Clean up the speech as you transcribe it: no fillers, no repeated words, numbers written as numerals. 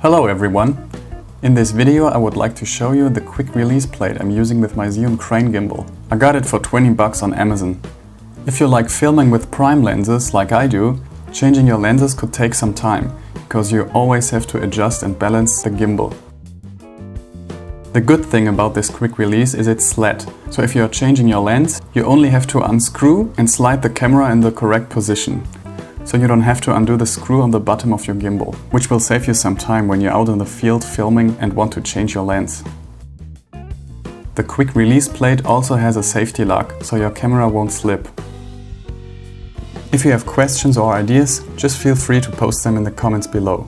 Hello everyone! In this video I would like to show you the quick release plate I'm using with my Zhiyun Crane gimbal. I got it for 20 bucks on Amazon. If you like filming with prime lenses like I do, changing your lenses could take some time, because you always have to adjust and balance the gimbal. The good thing about this quick release is it's slat, so if you are changing your lens, you only have to unscrew and slide the camera in the correct position. So you don't have to undo the screw on the bottom of your gimbal, which will save you some time when you're out in the field filming and want to change your lens. The quick release plate also has a safety lock, so your camera won't slip. If you have questions or ideas, just feel free to post them in the comments below.